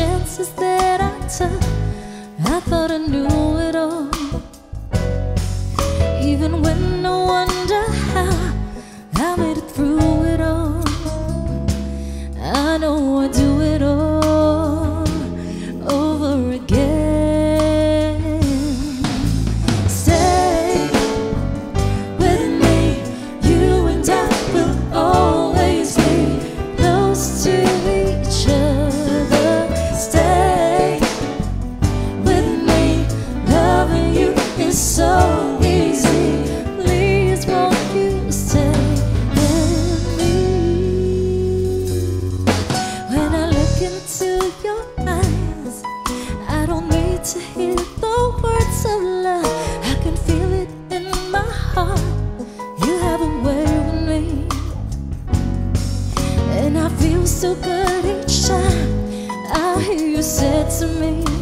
chances that I took, I thought I knew it all. Even when I wonder how I made it through it all, I know I do it all over again. Stay with me, you and I will always be close to each other. Stay with me, loving you is so easy. Please won't you stay with me? When I look into your eyes, I don't need to hear the words of love. I can feel it in my heart. You have a way with me, and I feel so good each time I hear you say to me.